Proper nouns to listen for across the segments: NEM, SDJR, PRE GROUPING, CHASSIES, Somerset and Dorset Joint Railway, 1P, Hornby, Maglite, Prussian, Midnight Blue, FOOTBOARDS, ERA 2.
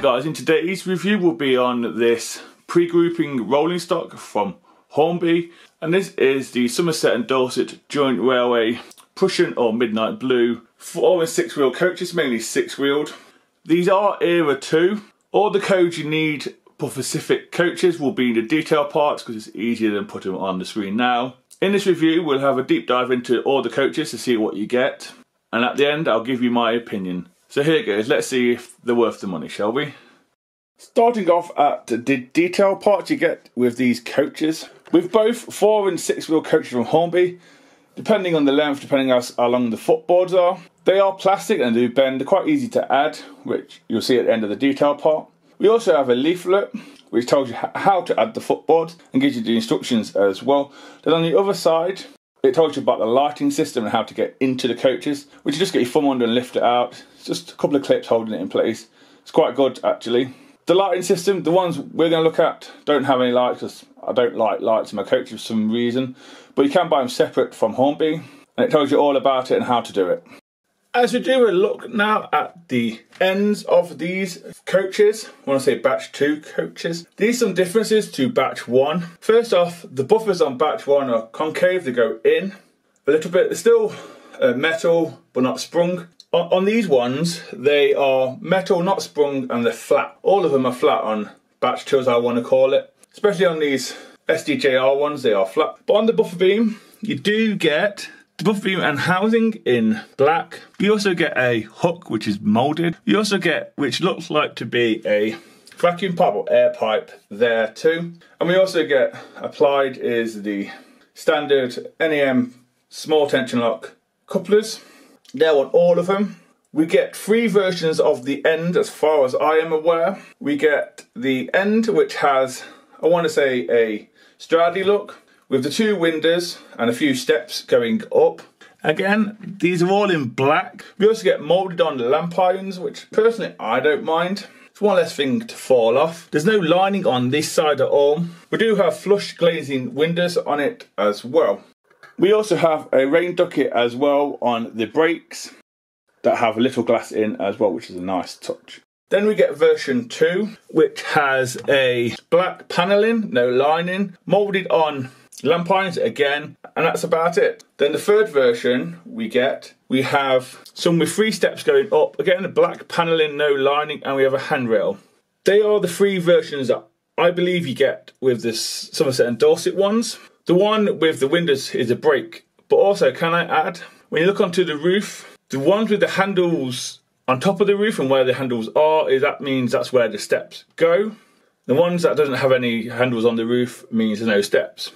guys, in today's review we'll be on this pre-grouping rolling stock from Hornby, and this is the Somerset and Dorset Joint Railway Prussian or Midnight Blue 4- and 6-wheel coaches, mainly 6-wheeled. These are Era 2. All the codes you need for specific coaches will be in the detail parts because it's easier than putting them on the screen now. In this review we'll have a deep dive into all the coaches to see what you get, and at the end I'll give you my opinion. So here it goes, let's see if they're worth the money, shall we? Starting off at the detail parts you get with these coaches. With both 4- and 6-wheel coaches from Hornby, depending on the length, depending on how long the footboards are. They are plastic and do bend, they're quite easy to add, which you'll see at the end of the detail part. We also have a leaflet which tells you how to add the footboard and gives you the instructions as well. Then on the other side, it tells you about the lighting system and how to get into the coaches, which you just get your thumb under and lift it out. It's just a couple of clips holding it in place. It's quite good actually. The lighting system, the ones we're going to look at, don't have any lights because I don't like lights in my coaches for some reason. But you can buy them separate from Hornby, and it tells you all about it and how to do it. As we do a look now at the ends of these coaches, when I say batch 2 coaches, these are some differences to batch 1. First off, the buffers on batch 1 are concave, they go in a little bit, they're still metal but not sprung. On these ones, they are metal, not sprung, and they're flat. All of them are flat on batch 2 as I want to call it, especially on these SDJR ones, they are flat. But on the buffer beam, you do get the buffer beam and housing in black. You also get a hook which is moulded. You also get, which looks like to be a vacuum pipe or air pipe there too. And we also get applied is the standard NEM small tension lock couplers. They're on all of them. We get 3 versions of the end as far as I am aware. We get the end which has, I want to say, a strady look, with the 2 windows and a few steps going up. Again, these are all in black. We also get moulded on lamp irons, which personally I don't mind. It's one less thing to fall off. There's no lining on this side at all. We do have flush glazing windows on it as well. We also have a rain ducket as well on the brakes that have a little glass in as well, which is a nice touch. Then we get version 2, which has a black panelling, no lining, moulded on lamp irons again, and that's about it. Then the 3rd version we have some with 3 steps going up, again a black panelling, no lining, and we have a handrail. They are the 3 versions that I believe you get with the Somerset and Dorset ones. The one with the windows is a brake, but also, can I add, when you look onto the roof, the ones with the handles on top of the roof and where the handles are, that means that's where the steps go. The ones that doesn't have any handles on the roof means there's no steps.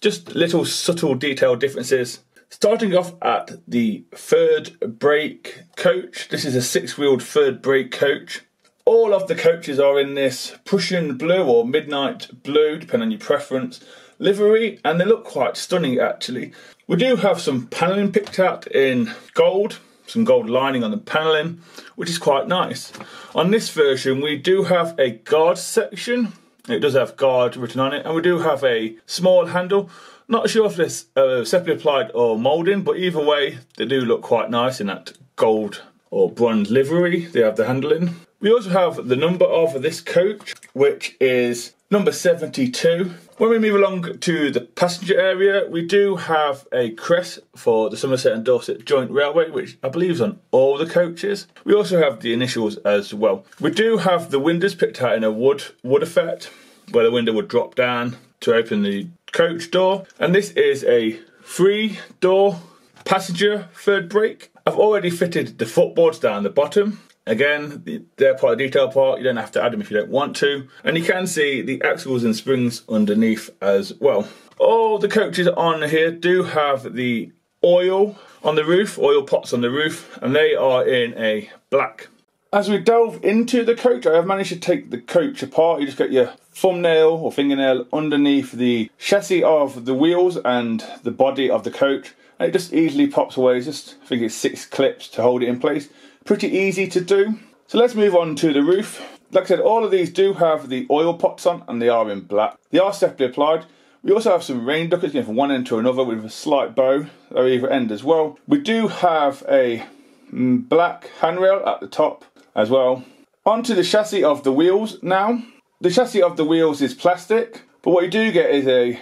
Just little subtle detail differences. Starting off at the 3rd brake coach. This is a 6-wheeled 3rd brake coach. All of the coaches are in this Prussian blue or midnight blue, depending on your preference, livery, and they look quite stunning actually. We do have some panelling picked out in gold, some gold lining on the panelling, which is quite nice. On this version we do have a guard section. It does have guard written on it, and we do have a small handle. Not sure if this separately applied or moulding, but either way they do look quite nice in that gold or bronze livery. They have the handle in. We also have the number of this coach, which is number 72. When we move along to the passenger area, we do have a crest for the Somerset and Dorset Joint Railway, which I believe is on all the coaches. We also have the initials as well. We do have the windows picked out in a wood effect, where the window would drop down to open the coach door. And this is a 3-door passenger 3rd brake. I've already fitted the footboards down the bottom. Again, they're part of the detail part, you don't have to add them if you don't want to. And you can see the axles and springs underneath as well. All the coaches on here do have the oil on the roof, oil pots on the roof, and they are in a black. As we delve into the coach, I have managed to take the coach apart. You just get your thumbnail or fingernail underneath the chassis of the wheels and the body of the coach, and it just easily pops away. It's just, I think it's 6 clips to hold it in place. Pretty easy to do. So let's move on to the roof. Like I said, all of these do have the oil pots on and they are in black. They are separately applied. We also have some rain duckets going from one end to another with a slight bow at either end as well. We do have a black handrail at the top as well. Onto the chassis of the wheels now. The chassis of the wheels is plastic, but what you do get is a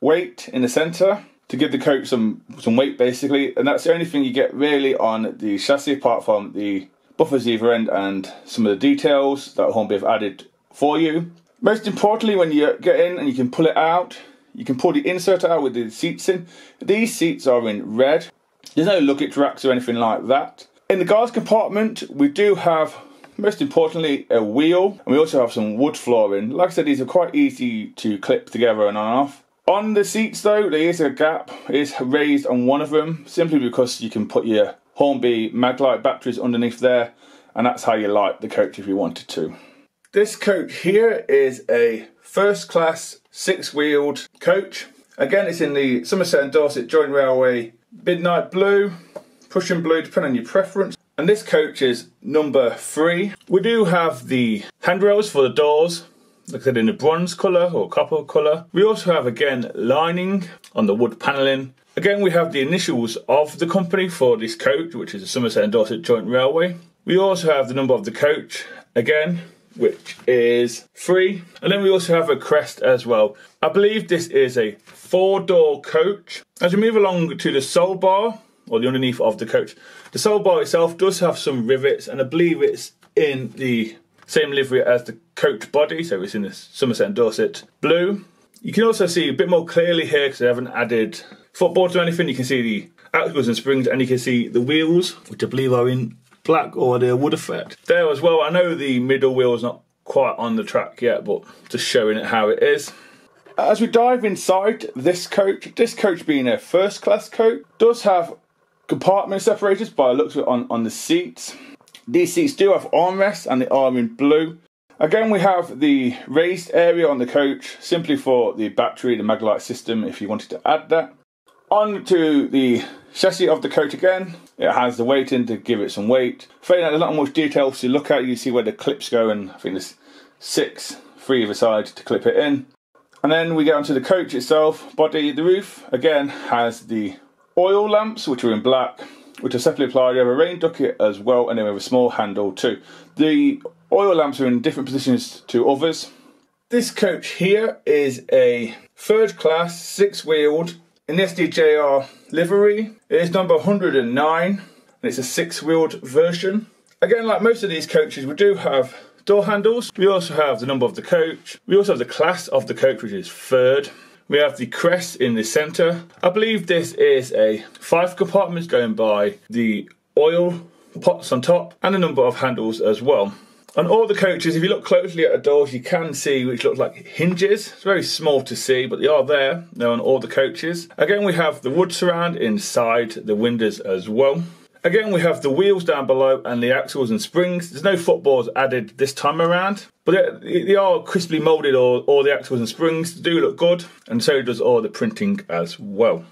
weight in the centre to give the coach some weight basically, and that's the only thing you get really on the chassis apart from the buffers either end and some of the details that Hornby have added for you. Most importantly, when you get in and you can pull it out, you can pull the insert out with the seats in. These seats are in red. There's no luggage racks or anything like that. In the guard's compartment, we do have, most importantly, a wheel, and we also have some wood flooring. Like I said, these are quite easy to clip together and on and off. On the seats though, there is a gap. It's raised on one of them, simply because you can put your Hornby Maglite batteries underneath there, and that's how you light the coach if you wanted to. This coach here is a first class 6-wheeled coach. Again, it's in the Somerset and Dorset Joint Railway Midnight Blue, Prussian Blue, depending on your preference. And this coach is number 3. We do have the handrails for the doors, like I said, in a bronze colour or copper colour. We also have, again, lining on the wood panelling. Again, we have the initials of the company for this coach, which is the Somerset and Dorset Joint Railway. We also have the number of the coach, again, which is 3. And then we also have a crest as well. I believe this is a 4-door coach. As we move along to the sole bar, or the underneath of the coach, the sole bar itself does have some rivets, and I believe it's in the same livery as the coach body, so it's in the Somerset and Dorset blue. You can also see a bit more clearly here, because they haven't added footboards or anything. You can see the axles and springs, and you can see the wheels, which I believe are in black or the wood effect there as well. I know the middle wheel is not quite on the track yet, but just showing it how it is. As we dive inside this coach being a first class coach, does have compartment separators by the looks of it on the seats. These seats do have armrests, and they are in blue. Again, we have the raised area on the coach, simply for the battery, the Maglite system, if you wanted to add that. On to the chassis of the coach again. It has the weight in to give it some weight. Failing that, there's not much detail to look at. You see where the clips go, and I think there's 6, 3 either side to clip it in. And then we get onto the coach itself, body. The roof, again, has the oil lamps, which are in black, which are separately applied. You have a rain ducket as well, and then we have a small handle too. The oil lamps are in different positions to others. This coach here is a third class 6-wheeled in the SDJR livery. It is number 109, and it's a 6-wheeled version. Again, like most of these coaches, we do have door handles. We also have the number of the coach. We also have the class of the coach, which is 3rd. We have the crest in the centre. I believe this is a 5 compartments going by the oil pots on top, and a number of handles as well. On all the coaches, if you look closely at the doors, you can see which look like hinges. It's very small to see, but they are there. They're on all the coaches. Again, we have the wood surround inside the windows as well. Again, we have the wheels down below and the axles and springs. There's no footboards added this time around, but they are crisply moulded. All the axles and springs do look good, and so does all the printing as well.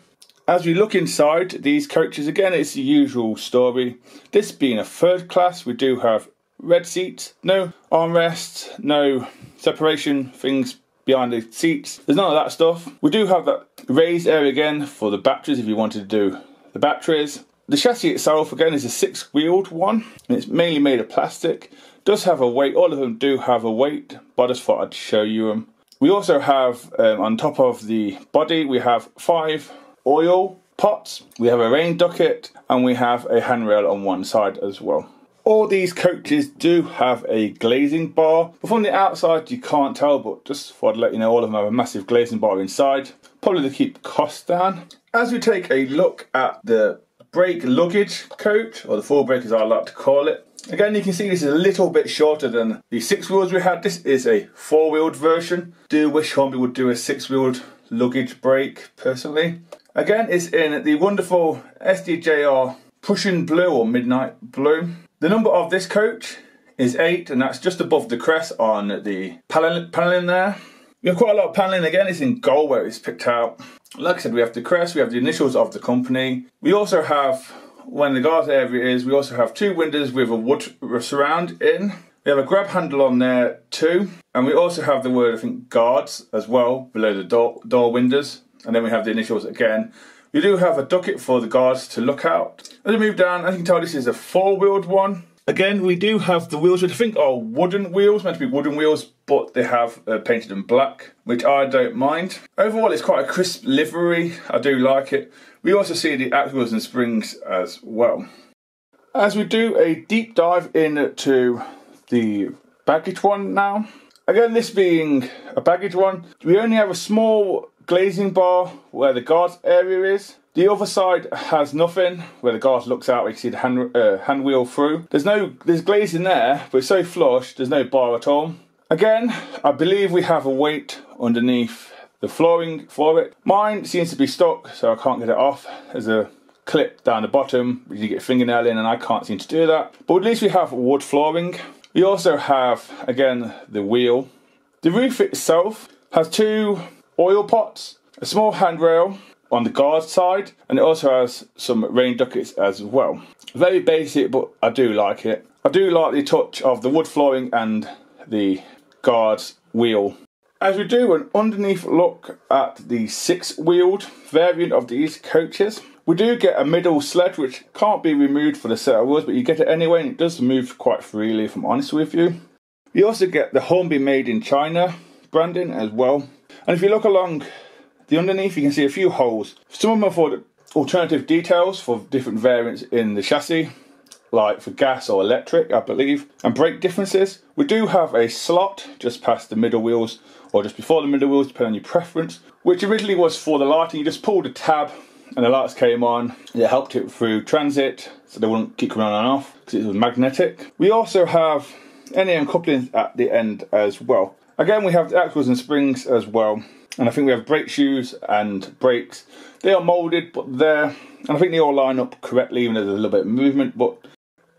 As we look inside these coaches, again, it's the usual story. This being a third class, we do have red seats, no armrests, no separation things behind the seats. There's none of that stuff. We do have that raised area again for the batteries if you wanted to do the batteries. The chassis itself, again, is a 6-wheeled one, and it's mainly made of plastic. It does have a weight. All of them do have a weight, but I just thought I'd show you them. We also have, on top of the body, we have 5 oil pots. We have a rain ducket, and we have a handrail on one side as well. All these coaches do have a glazing bar, but from the outside you can't tell, but just thought I'd let you know all of them have a massive glazing bar inside, probably to keep costs down. As we take a look at the brake luggage coach, or the full brake as I like to call it. Again, you can see this is a little bit shorter than the 6-wheels we had. This is a 4-wheeled version. Do wish Hornby would do a 6-wheeled luggage brake, personally. Again, it's in the wonderful SDJR Prussian Blue or Midnight Blue. The number of this coach is 8, and that's just above the crest on the panelling there. We have quite a lot of panelling. Again, it's in gold where it's picked out. Like I said, we have the crest, we have the initials of the company. We also have, when the guard area is, we also have 2 windows with a wood surround in. We have a grab handle on there too. And we also have the word, I think, guards as well, below the door windows. And then we have the initials again. We do have a ducket for the guards to look out. As we move down, as you can tell, this is a 4-wheeled one. Again, we do have the wheels, which I think are wooden wheels, meant to be wooden wheels, but they have painted them black, which I don't mind. Overall, it's quite a crisp livery. I do like it. We also see the axles and springs as well. As we do a deep dive into the baggage one now. Again, this being a baggage one, we only have a small glazing bar where the guard area is. The other side has nothing, where the guard looks out, you can see the hand wheel through. There's glazing there, but it's so flush, there's no bar at all. Again, I believe we have a weight underneath the flooring for it. Mine seems to be stuck, so I can't get it off. There's a clip down the bottom, which you get fingernail in, and I can't seem to do that. But at least we have wood flooring. We also have, again, the wheel. The roof itself has two oil pots, a small handrail on the guard side, and it also has some rain ducats as well. Very basic, but I do like it. I do like the touch of the wood flooring and the guard's wheel. As we do an underneath look at the six-wheeled variant of these coaches, we do get a middle sledge, which can't be removed for the set of wheels, but you get it anyway, and it does move quite freely, if I'm honest with you. You also get the Hornby Made in China branding as well. And if you look along the underneath, you can see a few holes. Some of them are for alternative details for different variants in the chassis, like for gas or electric, I believe, and brake differences. We do have a slot just past the middle wheels, or just before the middle wheels, depending on your preference, which originally was for the lighting. You just pulled a tab and the lights came on. It helped it through transit, so they wouldn't keep coming on and off, because it was magnetic. We also have NEM couplings at the end as well. Again, we have the axles and springs as well, and I think we have brake shoes and brakes. They are moulded, but they're, and I think they all line up correctly, even though there's a little bit of movement. But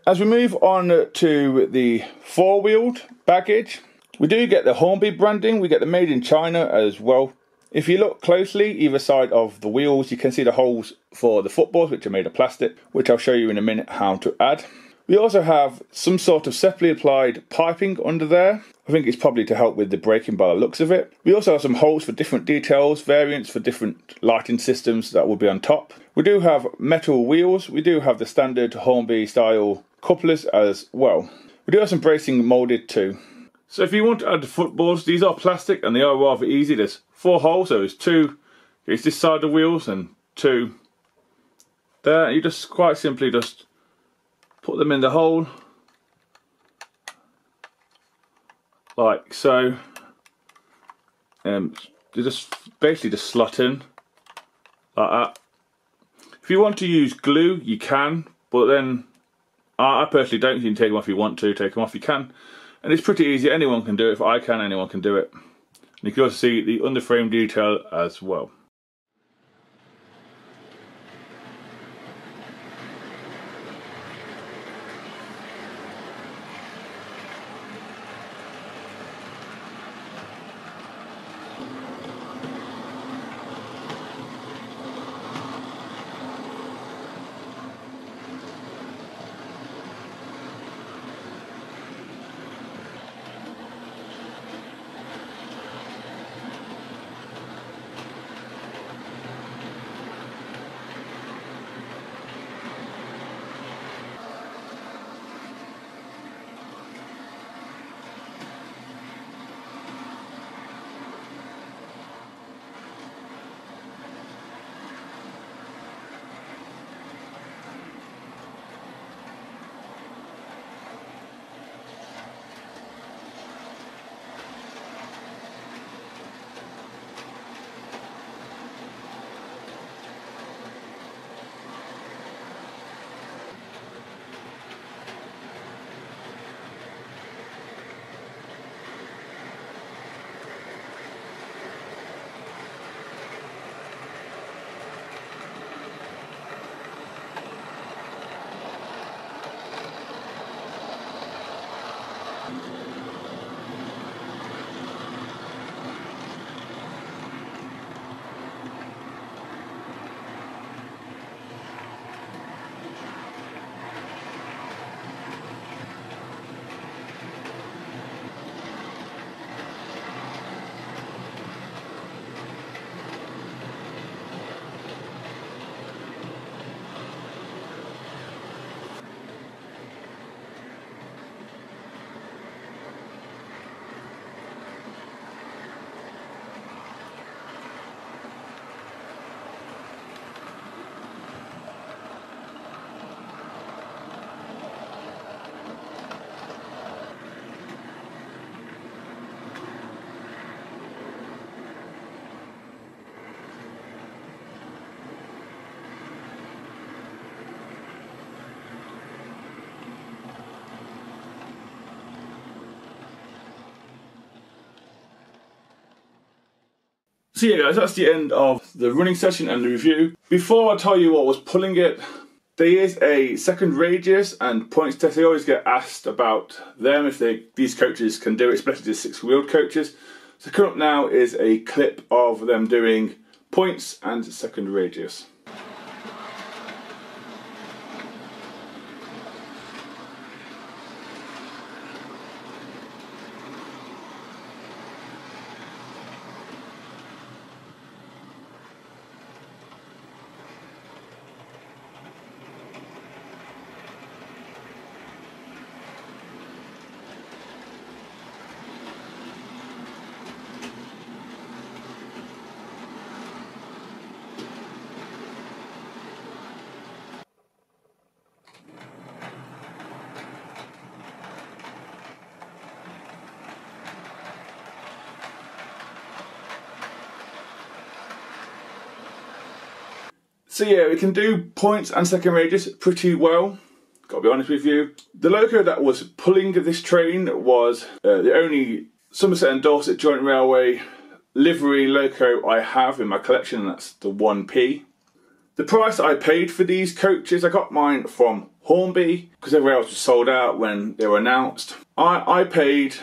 as we move on to the four-wheeled baggage, we do get the Hornby branding. We get the Made in China as well. If you look closely, either side of the wheels, you can see the holes for the footballs, which are made of plastic, which I'll show you in a minute how to add. We also have some sort of separately applied piping under there. I think it's probably to help with the braking by the looks of it. We also have some holes for different details, variants for different lighting systems that will be on top. We do have metal wheels. We do have the standard Hornby style couplers as well. We do have some bracing moulded too. So if you want to add the footballs, these are plastic and they are rather easy. There's four holes, so there's two, it's this side of the wheels and two there. You just quite simply just put them in the hole, like so. They just basically just slot in, like that. If you want to use glue, you can, but then I personally don't. You can take them off if you want to, take them off you can. And it's pretty easy, anyone can do it. If I can, anyone can do it. And you can also see the underframe detail as well. So yeah guys, that's the end of the running session and the review. Before I tell you what was pulling it, there is a second radius and points test. I always get asked about them, if these coaches can do it, especially the six-wheeled coaches. So coming up now is a clip of them doing points and second radius. So yeah, we can do points and second radius pretty well, gotta be honest with you. The loco that was pulling this train was the only Somerset and Dorset Joint Railway livery loco I have in my collection, and that's the 1p. The price I paid for these coaches, I got mine from Hornby, because everywhere else was sold out when they were announced. I paid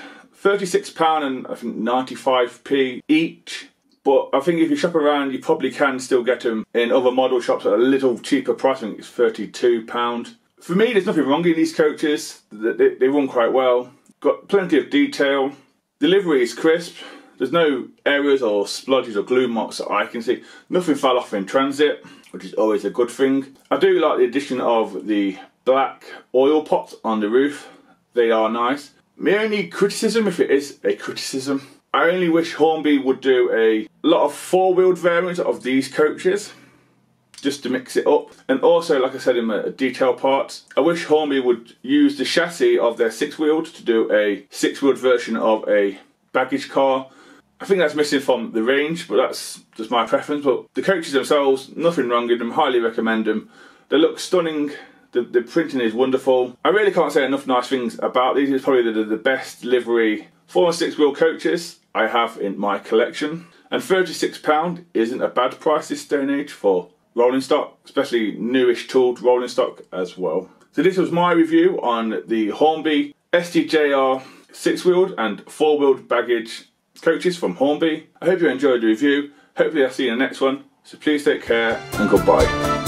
£36 and I think 95p each. But I think if you shop around, you probably can still get them in other model shops at a little cheaper price. I think it's £32. For me, there's nothing wrong in these coaches. They run quite well. Got plenty of detail. The livery is crisp. There's no errors or splodges or glue marks that I can see. Nothing fell off in transit, which is always a good thing. I do like the addition of the black oil pots on the roof. They are nice. My only criticism, if it is a criticism, I only wish Hornby would do a lot of four-wheeled variants of these coaches, just to mix it up. And also, like I said in my detail part, I wish Hornby would use the chassis of their six-wheeled to do a six-wheeled version of a baggage car. I think that's missing from the range, but that's just my preference. But the coaches themselves, nothing wrong with them, highly recommend them. They look stunning. The printing is wonderful. I really can't say enough nice things about these. It's probably the best livery 4- and 6-wheel coaches I have in my collection, and £36 isn't a bad price this day and age for rolling stock, especially newish tooled rolling stock as well. So this was my review on the Hornby STJR 6-wheeled and 4-wheeled baggage coaches from Hornby. I hope you enjoyed the review. Hopefully I'll see you in the next one, so please take care and goodbye.